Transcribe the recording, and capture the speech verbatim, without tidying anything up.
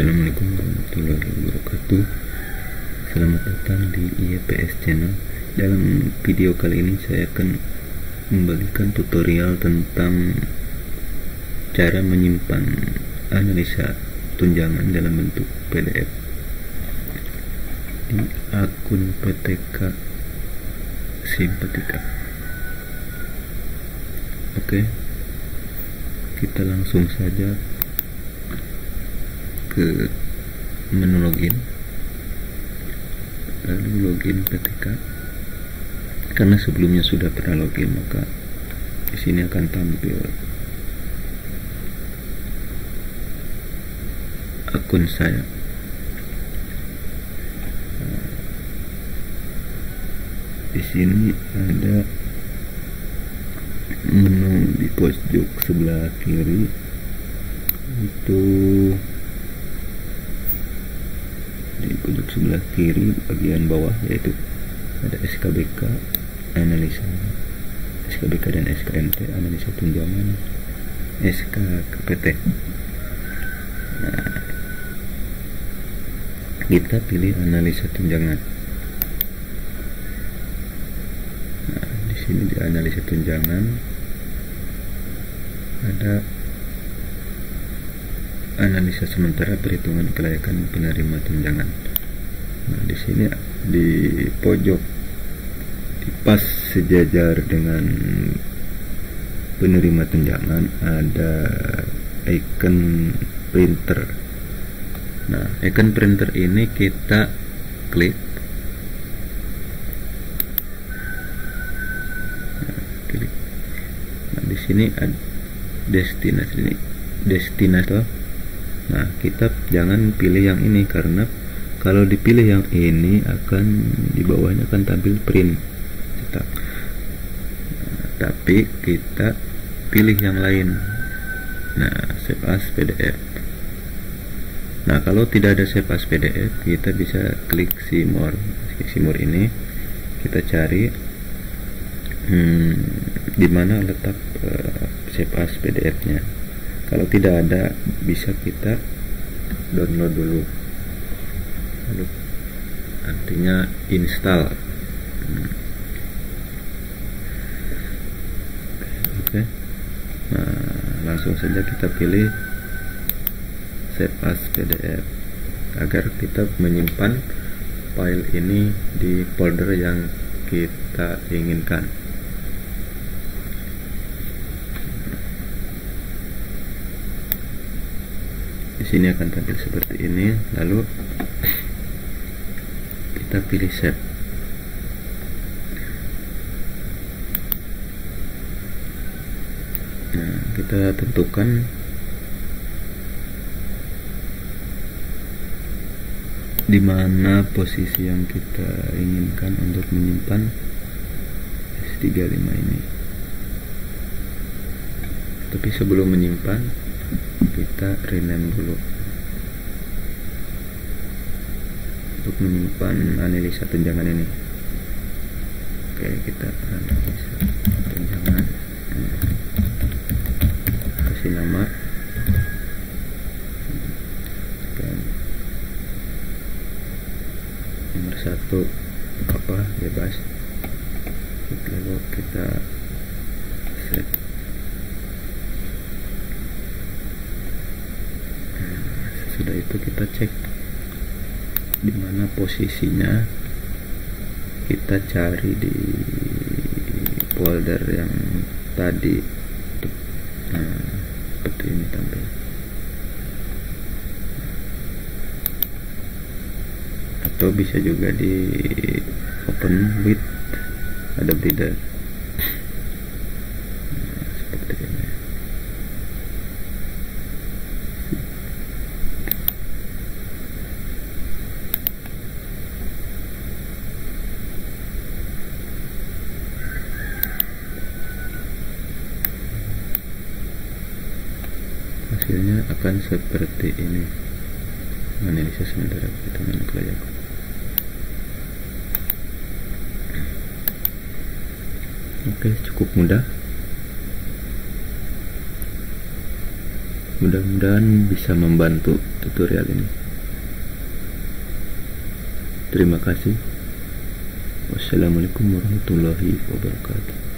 Assalamualaikum warahmatullahi wabarakatuh. Selamat datang di E P S channel. Dalam video kali ini saya akan membagikan tutorial tentang cara menyimpan analisa tunjangan dalam bentuk P D F di akun P T K Simpatika. Oke, kita langsung saja ke menu login, lalu login P T K. Karena sebelumnya sudah pernah login, maka di sini akan tampil akun saya. Di sini ada menu di pojok sebelah kiri itu. Di pojok sebelah kiri bagian bawah yaitu ada S K B K analisa, S K B K dan S K M T analisa tunjangan, S K P T. Nah, kita pilih analisa tunjangan. Nah, di sini di analisa tunjangan ada analisa sementara perhitungan kelayakan penerima tunjangan. Nah, di sini di pojok di pas sejajar dengan penerima tunjangan ada icon printer. Nah, icon printer ini kita klik. Nah, klik. Nah, di sini ada destinasi ini. Destinasi. Nah, kita jangan pilih yang ini, karena kalau dipilih yang ini akan di bawahnya akan tampil print cetak. Nah, tapi kita pilih yang lain. Nah, save as P D F. Nah, kalau tidak ada save as P D F, kita bisa klik see more. Klik see more ini kita cari hmm, di mana letak uh, save as P D F-nya. Kalau tidak ada, bisa kita download dulu, lalu artinya install. hmm. Oke, okay. Nah, langsung saja kita pilih save as P D F agar kita menyimpan file ini di folder yang kita inginkan. Di sini akan tampil seperti ini, lalu kita pilih save. Nah, kita tentukan di mana posisi yang kita inginkan untuk menyimpan S tiga puluh lima ini. Tapi sebelum menyimpan, kita rename dulu untuk menyimpan analisa tunjangan ini. Oke, kita analisa tunjangan, kasih nama. Oke, nomor satu apa bebas, lalu kita set. Sudah itu kita cek di mana posisinya, kita cari di folder yang tadi. Nah, seperti ini tampil. Atau bisa juga di open with Adobe. Nah, seperti ini. Hasilnya akan seperti ini, analisa sementara perhitungan kelayakan. Oke, cukup mudah. Mudah-mudahan bisa membantu tutorial ini. Terima kasih. Wassalamualaikum warahmatullahi wabarakatuh.